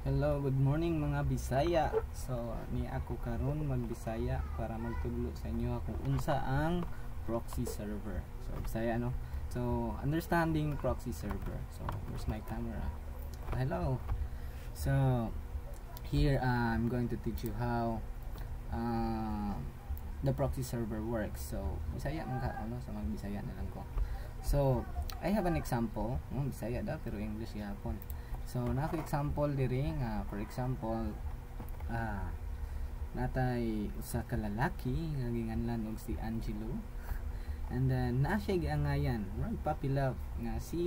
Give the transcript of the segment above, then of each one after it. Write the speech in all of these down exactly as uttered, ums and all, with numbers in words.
Hello, good morning mga Bisaya. So, ni ako karon magbisaya para magtudlo sa inyo kung unsa ang proxy server. So, Bisaya no. So, understanding proxy server. So, where's my camera? Hello. So, here uh, I'm going to teach you how uh, the proxy server works. So, Bisaya man ka ano, sa magbisaya na lang ko. So, I have an example. Um, Bisaya daw pero English yapon. So, naka example diri nga, uh, for example, uh, natay usa ka lalaki nga ginganlan og si Angelo. And then naa siya giangayan, murag puppy love nga si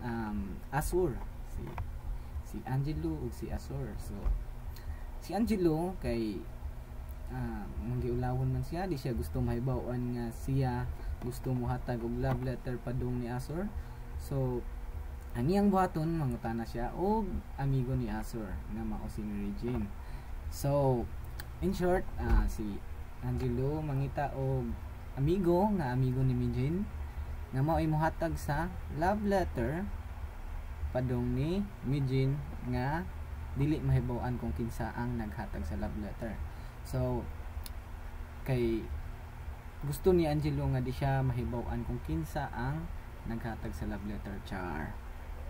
um Azur, si si Angelo ug si Azur. So, si Angelo kay ah, uh, giulawon man siya, di siya gusto mahibaw-an nga siya gusto mohatag og love letter padung ni Azur. So, ang iyang buhaton, mangutana siya og amigo ni Azur nga mao si Mary Jane. So, in short, uh, si Angelo mangita og amigo nga amigo ni Mary Jane nga mao imuhatag sa love letter padung ni Mary Jane nga dili mahibaw-an kung kinsa ang naghatag sa love letter. So, kay gusto ni Angelo nga di siya mahibaw-an kung kinsa ang naghatag sa love letter, char.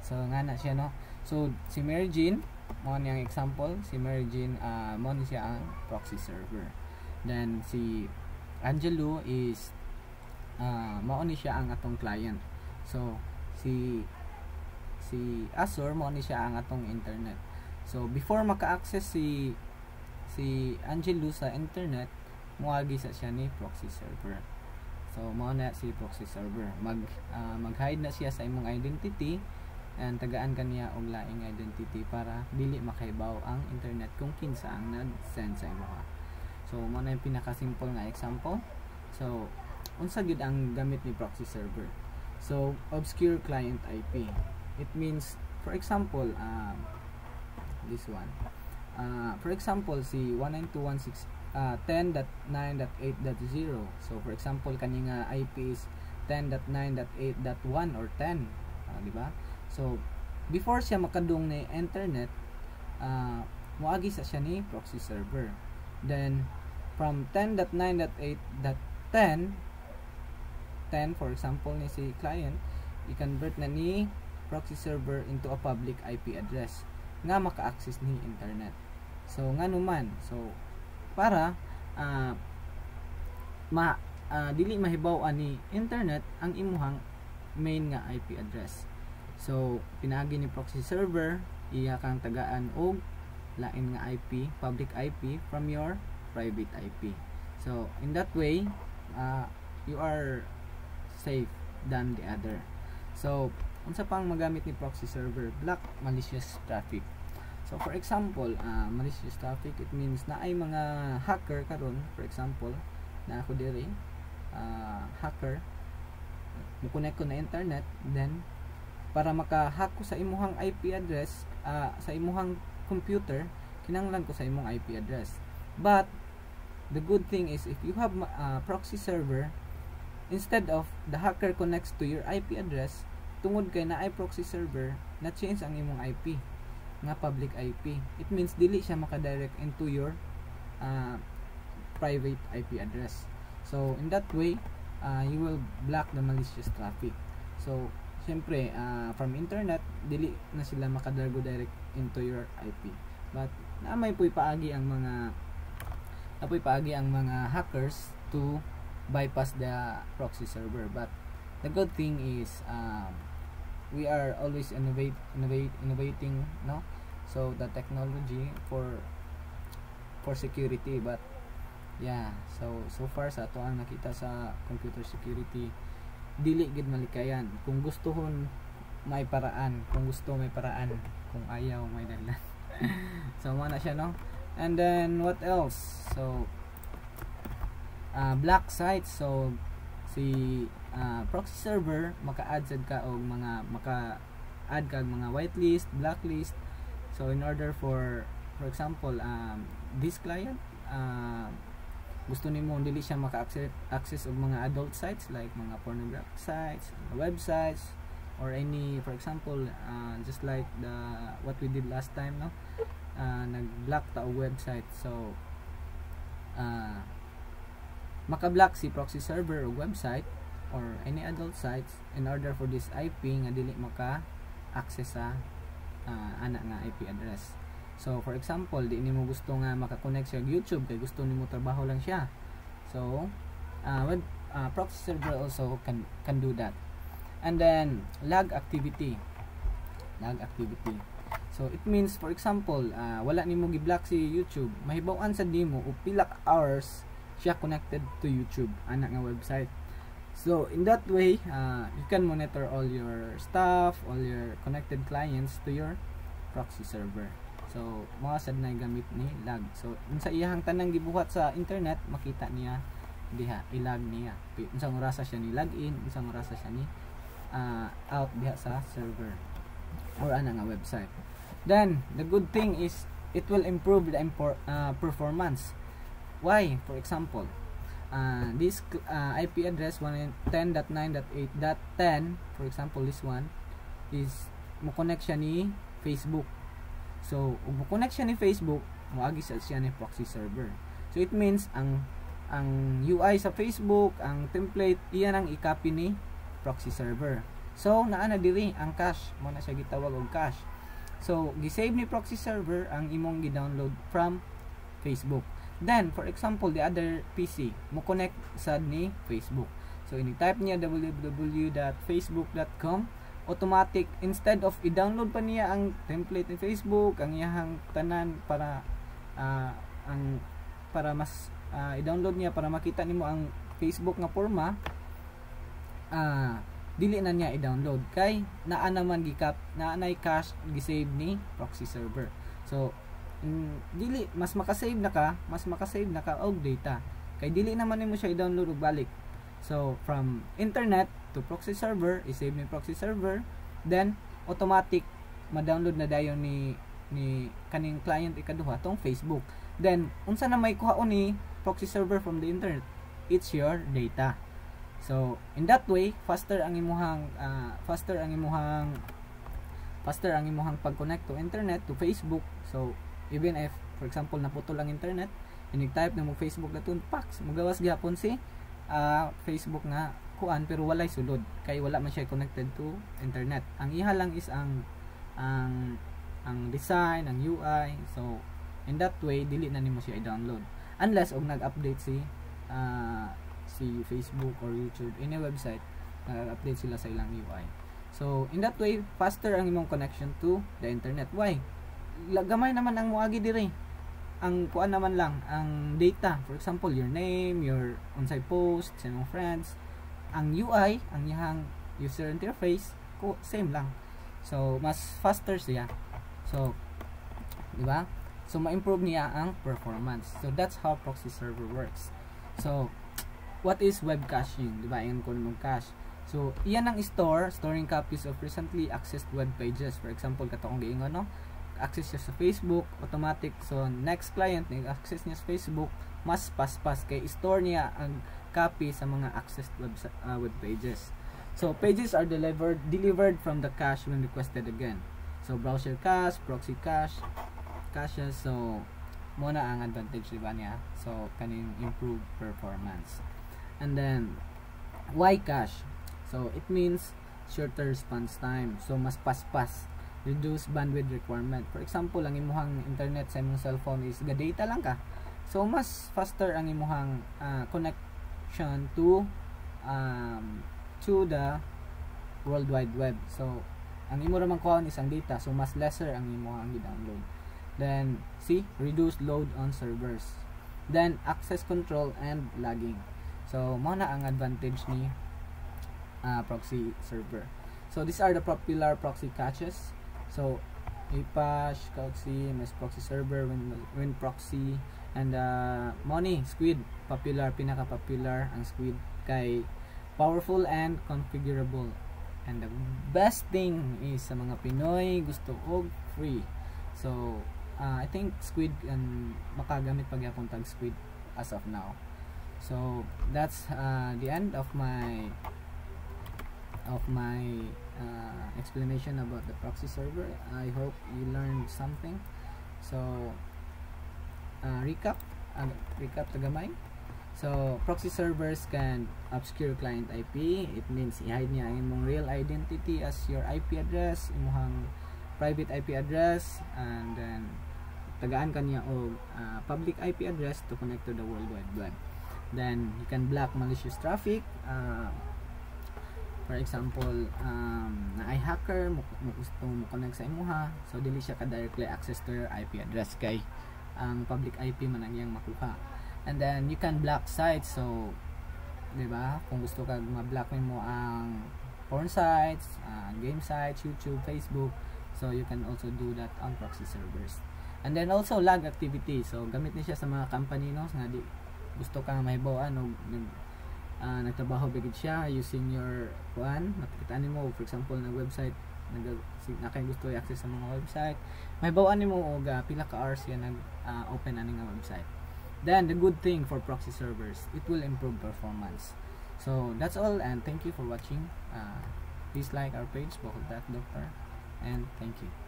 So, nga na siya, no? So, si Mary Jane, mo niyang example, si Mary Jane, uh, mo ni siya ang proxy server. Then, si Angelo is, uh, mo ni siya ang atong client. So, si si Azur, mo ni siya ang atong internet. So, before maka-access si si Angelo sa internet, muagi sa siya ni proxy server. So, mo na si proxy server. Mag, uh, mag-hide na siya sa imong identity, and tagaan kaniya og laing identity para dili makahibaw ang internet kung kinsa ang nag-send sa imo. So, mo na yung pinaka-simple nga example. So, unsa gid ang gamit ni proxy server? So, obscure client I P. It means, for example, uh, this one. Uh, for example, si one nine two one six ten dot nine dot eight dot zero. So, for example, kani nga I P is ten dot nine dot eight dot one or ten, uh, di ba? So, before siya makadung na internet, uh, muagi sa siya ni proxy server. Then, from ten dot nine dot eight dot ten, ten for example ni si client, i-convert na ni proxy server into a public I P address nga maka-access ni internet. So, nga naman. So, para uh, ma, uh, dili mahibaw-an ni internet ang imuhang main nga I P address. So, pinaagi ni proxy server iya kang tagaan og lain nga I P, public I P from your private I P. So, in that way, uh, you are safe than the other. So, unsa pang magamit ni proxy server? Block malicious traffic. So, for example, uh, malicious traffic, it means na ay mga hacker karon, for example, na ako diri, uh, hacker, mo-connect ko na internet, then para makahack ko sa imuhang I P address, uh, sa imuhang computer, kinanglan ko sa imong I P address. But the good thing is, if you have a proxy server, instead of the hacker connects to your I P address, tungod kay na ay proxy server, na-change ang imong I P nga public I P. It means dili siya makadirect into your uh, private I P address. So, in that way, uh, you will block the malicious traffic. So, siyempre, uh, from internet, dili na sila makadargo direct into your I P. But, naamay po'y paagi ang mga napo'y paagi ang mga hackers to bypass the proxy server. But, the good thing is, um, we are always innovate, innovate, innovating, no? So, the technology for for security. But, yeah. So, so far, sa ato ang nakita sa computer security, dili gid malikayan. Kung gustohon may paraan, kung gusto may paraan, kung ayaw may dalan. So, mana siya, no? And then what else? So, uh, black sites. So, si uh, proxy server maka-add sad ka og mga maka-add ka og mga whitelist, blacklist. So, in order for for example, um, this client, uh, gusto nimo dili siya maka-access og mga adult sites like mga pornographic sites, mga websites, or any, for example, uh, just like the what we did last time, no, uh, nag-block ta website, so uh, maka-block si proxy server o website or any adult sites in order for this I P nga dili maka access sa uh, ana nga I P address. So for example, di nimo gusto nga maka-connect sa YouTube kay gusto nimo trabaho lang siya, so uh, web uh, proxy server also can can do that. And then lag activity, lag activity, so it means, for example, uh, wala nimo gi-block si YouTube, mahibaw-an sa demo o pilak hours siya connected to YouTube ana nga website. So in that way, uh, you can monitor all your stuff, all your connected clients to your proxy server. So mga sad na gamit ni lag, so unsa iyang tanang gibuhat sa internet makita niya diha, ilag niya unsang orasa siya ni login, unsang orasa siya ni Uh, out diha sa server or ana nga website. Then the good thing is it will improve the impor, uh, performance. Why? For example, uh, this uh, I P address one ten dot nine dot eight dot ten, for example, this one is mo connect siya ni Facebook. So mo connect siya ni Facebook, moagi sa siya ni proxy server. So it means ang ang U I sa Facebook, ang template, iyan ang i-copy ni proxy server. So naa na diri ang cache, mo na siya gitawag og cache. So gi-save ni proxy server ang imong gi-download from Facebook. Then for example, the other P C mo connect sad ni Facebook. So ini type niya w w w dot facebook dot com, automatic instead of i-download pa niya ang template ni Facebook, ang iyang tanan para uh, ang para mas uh, i-download niya para makita nimo ang Facebook nga forma. Uh, dili na niya i-download kay naa naman gicap naa nay cache gi-save ni proxy server. So mm, dili mas maka-save na ka, mas maka-save na ka og data kay dili naman nimo siya i-download ug balik. So from internet to proxy server, i-save ni proxy server, then automatic ma-download na dayon ni ni kaning client ikaduha tong Facebook. Then unsa na may kuhaon ni proxy server from the internet? It's your data. So in that way, faster ang imuhang uh, faster ang imuhang faster ang imuhang pag-connect to internet, to Facebook. So even if, for example, naputol ang internet, inig-type na mo Facebook datun, paks, magawas gihapon si uh, Facebook nga kuan pero walay sulod kay wala man siya connected to internet. Ang iha lang is ang ang ang design, ang U I. So in that way, dili na nimo siya i-download unless og nag-update si uh, si Facebook or YouTube, any website, nag-update sila sa ilang U I. So in that way, faster ang imong connection to the internet. Why? Gamay naman ang moagi diri, ang kuan naman lang ang data, for example, your name, your unsay post sa imong friends, ang U I, ang iyang user interface ko same lang, so mas faster siya. So di ba, so ma-improve niya ang performance. So that's how proxy server works. So what is web caching? Diba? Ayan ko naman cache. So iyan ang store, storing copies of recently accessed web pages. For example, katong giingon, no? Access niya sa Facebook, automatic. So next client, nag-access niya sa Facebook, mas pas-pas kay store niya ang copy sa mga accessed web, uh, web pages. So pages are delivered delivered from the cache when requested again. So browser cache, proxy cache, caches. So mo na ang advantage diba niya. So kaning improve performance. And then why cache? So it means shorter response time, so mas pas-pas, reduce bandwidth requirement. For example, ang imuhang internet sa imong cellphone is ga data lang ka, so mas faster ang imuhang uh, connection to um, to the world wide web. So ang imo ra man kuhaon is ang data, so mas lesser ang imuhang i-download. Then see, reduce load on servers, then access control and lagging. So mo na ang advantage ni uh, proxy server. So these are the popular proxy caches. So Apache, Proxy, Mesh Proxy Server, Win, Win Proxy, and uh, Money, Squid. Popular, pinaka popular ang Squid kay powerful and configurable. And the best thing is sa mga Pinoy gusto og free. So uh, I think Squid and makagamit pagyapon tag Squid as of now. So that's uh, the end of my of my uh, explanation about the proxy server. I hope you learned something. So uh, recap uh, recap tagamay. So proxy servers can obscure client I P. It means i-hide niya ang imong real identity as your I P address, imong private I P address, and then tagaan kanya o uh, public I P address to connect to the World Wide Web. Then you can block malicious traffic. Uh, for example, um, na ay hacker mo gusto mo connect sa imuha, so dili siya ka directly access to your I P address kay ang public I P man ang iyang makuha. And then you can block sites. So di ba kung gusto ka ma-block mo ang porn sites, uh, game sites, YouTube, Facebook, so you can also do that on proxy servers. And then also lag activity. So gamit ni siya sa mga company no nga di gusto ka mahibawan o uh, nagtrabaho bigid siya using your kuan, nakita nimo for example na website, nag na kay gusto i-access sa mga website, mahibawan nimo og uh, pila ka hours yan nag uh, open ani nga website. Then the good thing for proxy servers, it will improve performance. So that's all, and thank you for watching. Uh, please like our page, Bukod Dot Doctor, and thank you.